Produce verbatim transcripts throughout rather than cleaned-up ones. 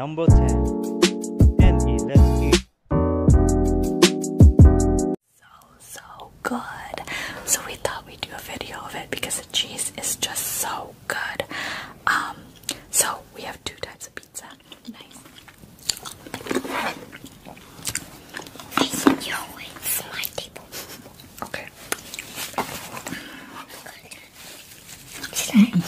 Number ten. N E Let's Eat. So, so good. So we thought we'd do a video of it because the cheese is just so good. Um, so we have two types of pizza. Nice. I think you always smart people. Okay. Should I?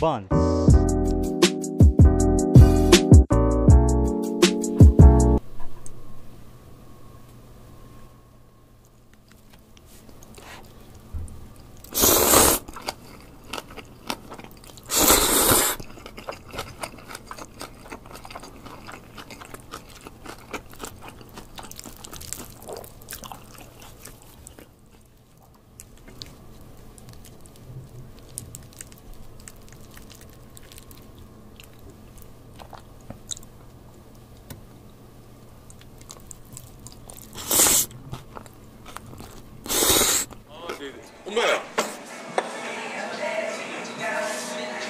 Buns.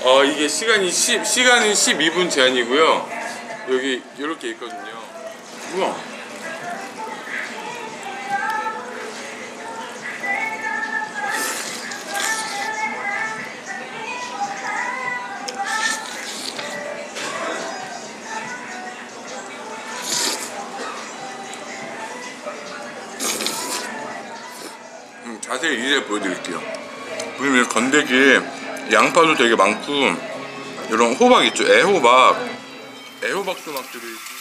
어 이게 시간이 십 시간은 십이 분 제한이고요. 여기 이렇게 있거든요. 우와. 음, 자세히 이제 보여드릴게요. 보면 건더기. 양파도 되게 많고 이런 호박 있죠? 애호박 애호박도 막 들어있고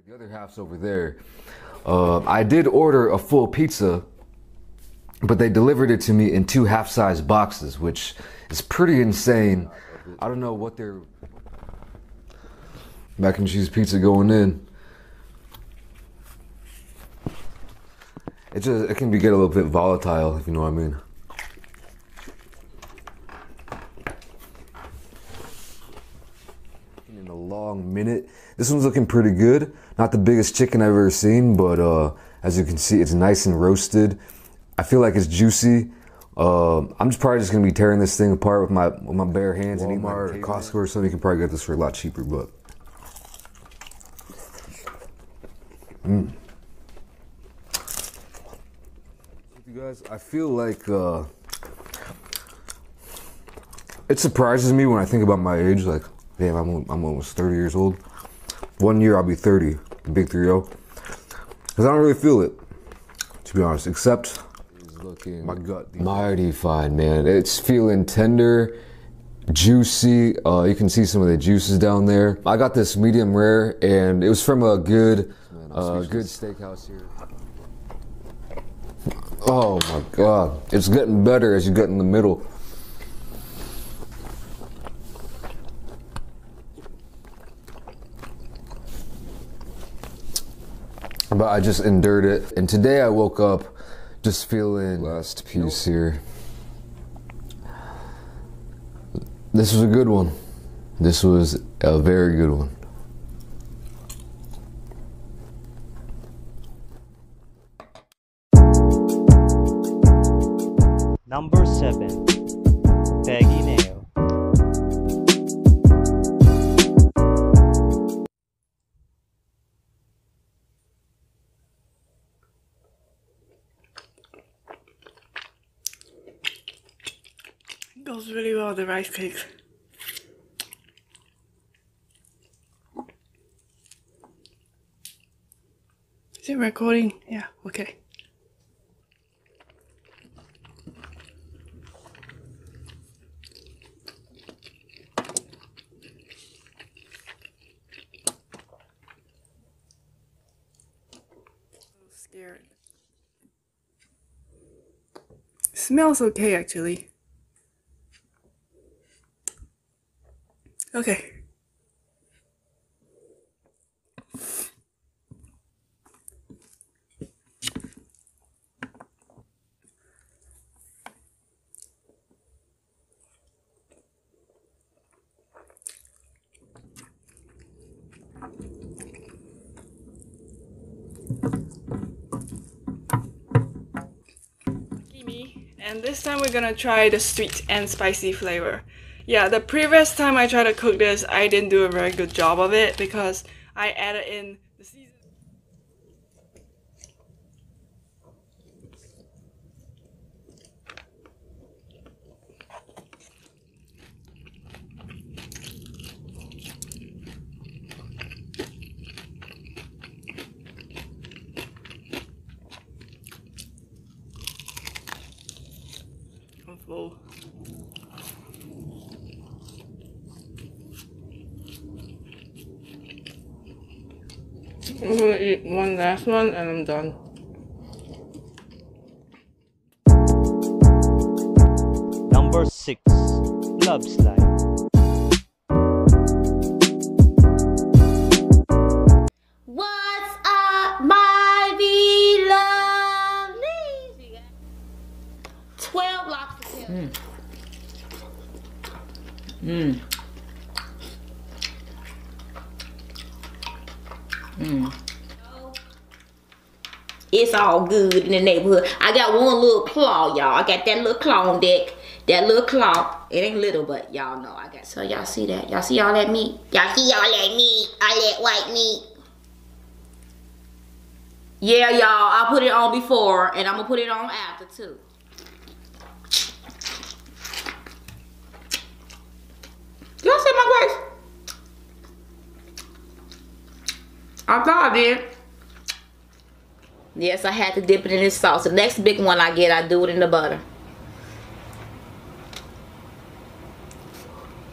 the other half's over there. uh, I did order a full pizza, but they delivered it to me in two half-size boxes, which is pretty insane. I don't know what their mac and cheese pizza going in. It just it can be get a little bit volatile, if you know what I mean. Long minute. This one's looking pretty good. Not the biggest chicken I've ever seen, but uh, as you can see, it's nice and roasted. I feel like it's juicy. Uh, I'm just probably just gonna be tearing this thing apart with my with my bare hands. Walmart and eat my or Costco or something. You can probably get this for a lot cheaper, but. Mm. You guys, I feel like uh, it surprises me when I think about my age, like. Damn, I'm, I'm almost thirty years old. One year I'll be thirty, the big three oh. Because I don't really feel it, to be honest, except it's looking my gut. Mighty fine, man. It's feeling tender, juicy. Uh, you can see some of the juices down there. I got this medium rare, and it was from a good, man, uh, good steakhouse here. Oh my god. It's getting better as you get in the middle. But I just endured it. And today I woke up just feeling last piece here. This was a good one. This was a very good one. Number seven, baggy nail. It goes really well with the rice cakes. Is it recording? Yeah, okay. Scared. Smells okay, actually. Okay. And this time we're gonna try the sweet and spicy flavor. Yeah, the previous time I tried to cook this, I didn't do a very good job of it because I added in the seasoning. I'm gonna eat one last one and I'm done. Number six, Bloveslife. What's up, my beloved? Twelve blocks of kill. Mmm. Mm. Mm. It's all good in the neighborhood. I got one little claw, y'all. I got that little claw on deck. That little claw. It ain't little, but y'all know I got. So y'all see that? Y'all see all that meat? Y'all see all that meat? All that white meat. Yeah, y'all. I put it on before, and I'm gonna put it on after too. Y'all see my grace? I thought I did. Yes, I had to dip it in this sauce. The next big one I get, I do it in the butter.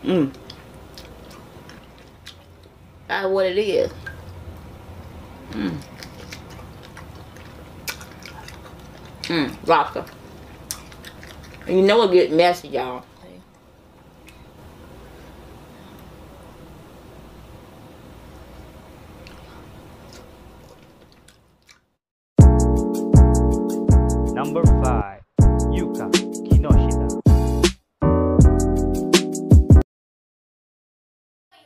Mmm. That's what it is. Mmm. Mmm, lobster. You know it get messy, y'all. Number five, Yuka Kinoshita.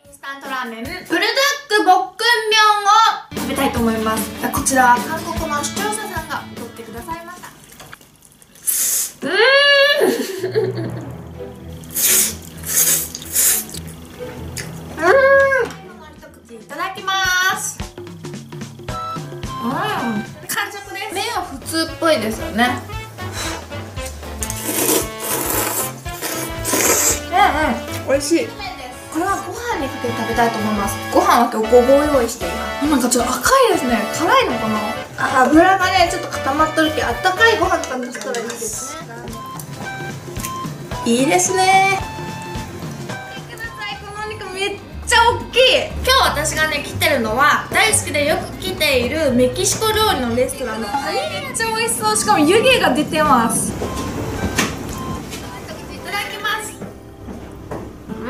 인스턴트 라면은 브루다크 볶음면을 食べたいと思います. こちら 한국어만 시청자상가 보도록 くださいました. 음.いいですね。 このお肉めっちゃ大きい。今日私がね来てるのは大好きでよく来ているメキシコ料理のレストランのパエリア。めっちゃ美味しそう。しかも湯気が出てます。いただきます。うん、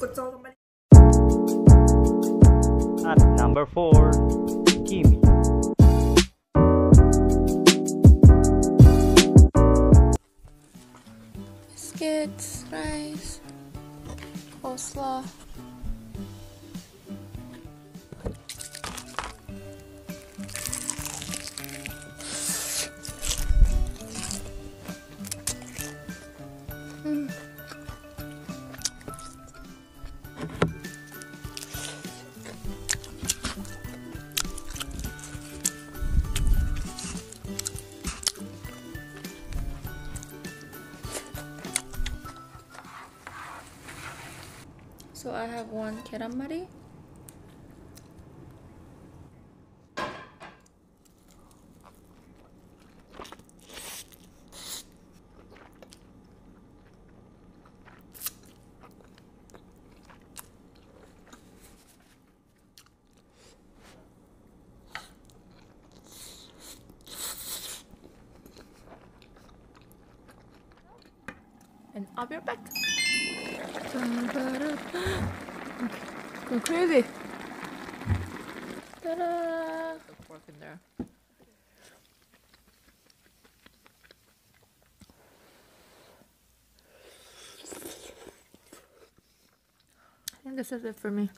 ごちそうさま。At number four, kiwi. Biscuits, rice, coleslaw. Mm. So I have one calamari. And I'll be right back. Go crazy. Ta-da! Put the fork in there. I think this is it for me.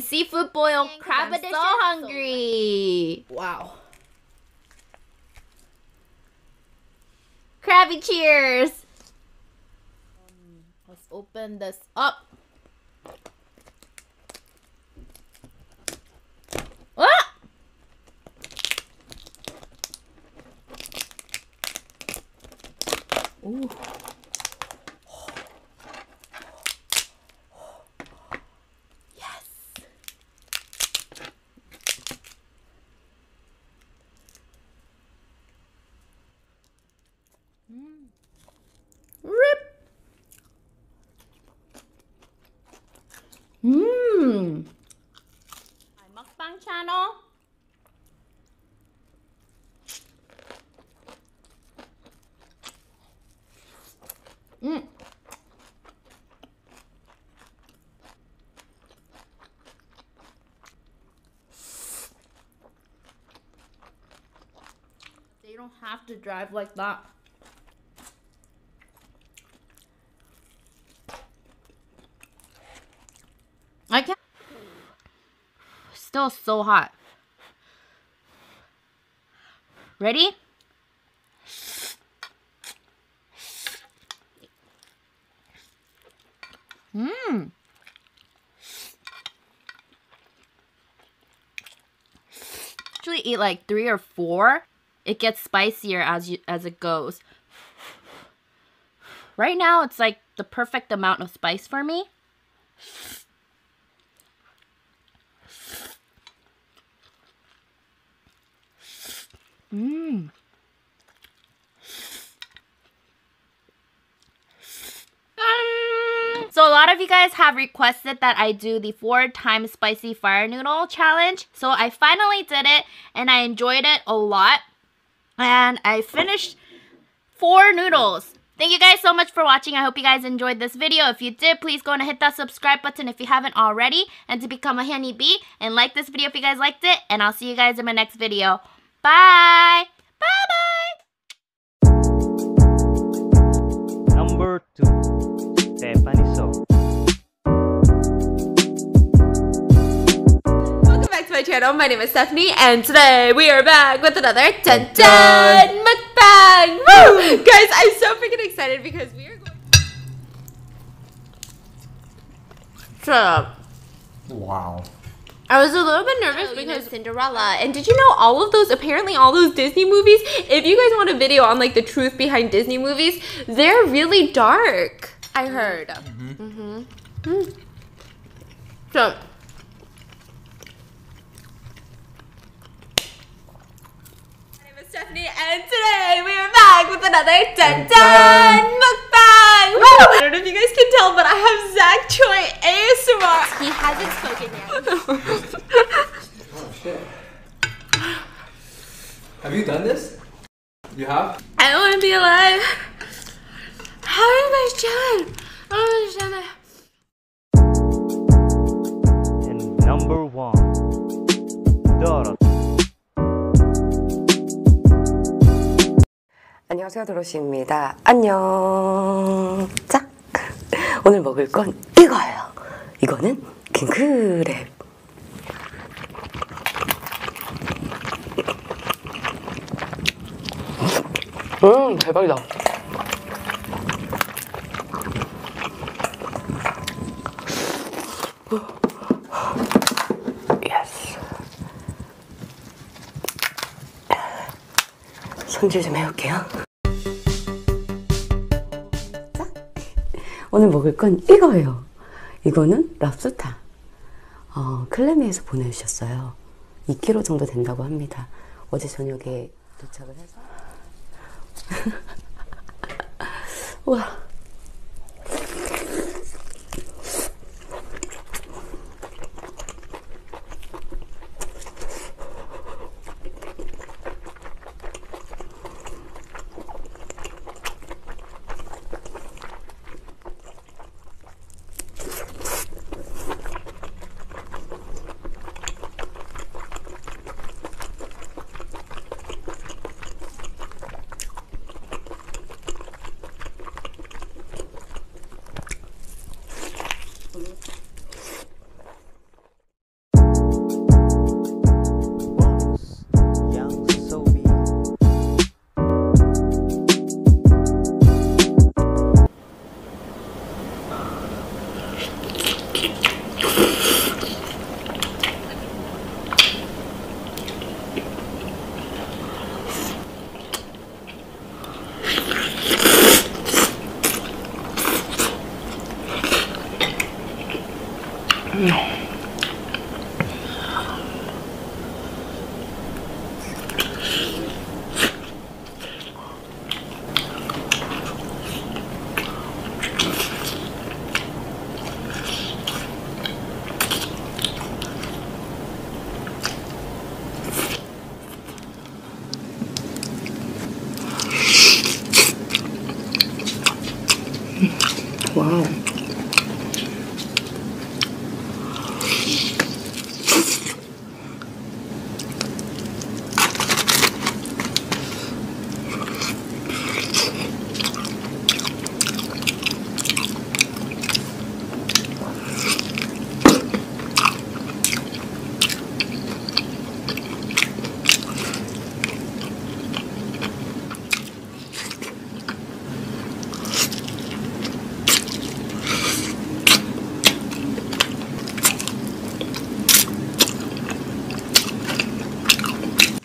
Seafood boil crab edition. I'm so hungry. Wow. Crabby cheers. Um, let's open this up. Ah! Ooh. Mmm. My mukbang channel. Mmm. They don't have to drive like that. Still so hot. Ready? Mmm. Usually eat like three or four. It gets spicier as you as it goes. Right now, it's like the perfect amount of spice for me. Mmm. So a lot of you guys have requested that I do the four times spicy fire noodle challenge. So I finally did it and I enjoyed it a lot. And I finished four noodles. Thank you guys so much for watching. I hope you guys enjoyed this video. If you did, please go and hit that subscribe button if you haven't already. And to become a hyuneebee. And like this video if you guys liked it. And I'll see you guys in my next video. Bye! Bye-bye! Number two, Stephanie Soo. Welcome back to my channel. My name is Stephanie, and today we are back with another TENTEN mukbang! Woo! Guys, I'm so freaking excited because we are going. Shut up. Wow. I was a little bit nervous oh, because Cinderella. And did you know all of those, apparently all those Disney movies, if you guys want a video on like the truth behind Disney movies, they're really dark, I heard. Mm-hmm. Mm-hmm. Mm-hmm. So, my name is Stephanie and today we are back with another TENTEN mukbang! Woo! I don't know if you guys can tell, but I have Zach Choi A S M R. He hasn't spoken yet. Oh shit. Have you done this? You have? I don't want to be alive. How am I chilling? I don't understand that. And number one, Dorothy. 안녕하세요, 도로시입니다. 안녕. 자, 오늘 먹을 건 이거예요. 이거는 킹크랩. 음, 대박이다. 예스. 손질 좀 해볼게요. 오늘 먹을 건 이거예요. 이거는 랍스타. 어, 클레미에서 보내주셨어요. 이 킬로그램 정도 된다고 합니다. 어제 저녁에 도착을 해서. 우와. Wow.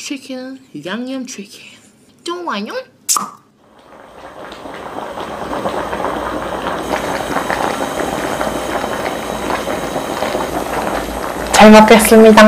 Chicken, Yangnyum Chicken. Don't want you? 잘 먹겠습니다.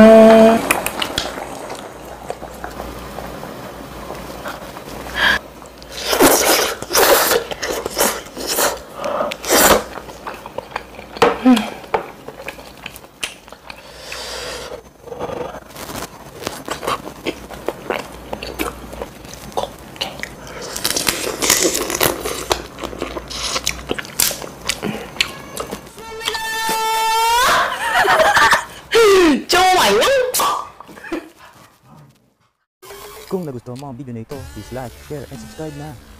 Kung nagustuhan mo ang video na ito, please like, share, and subscribe na!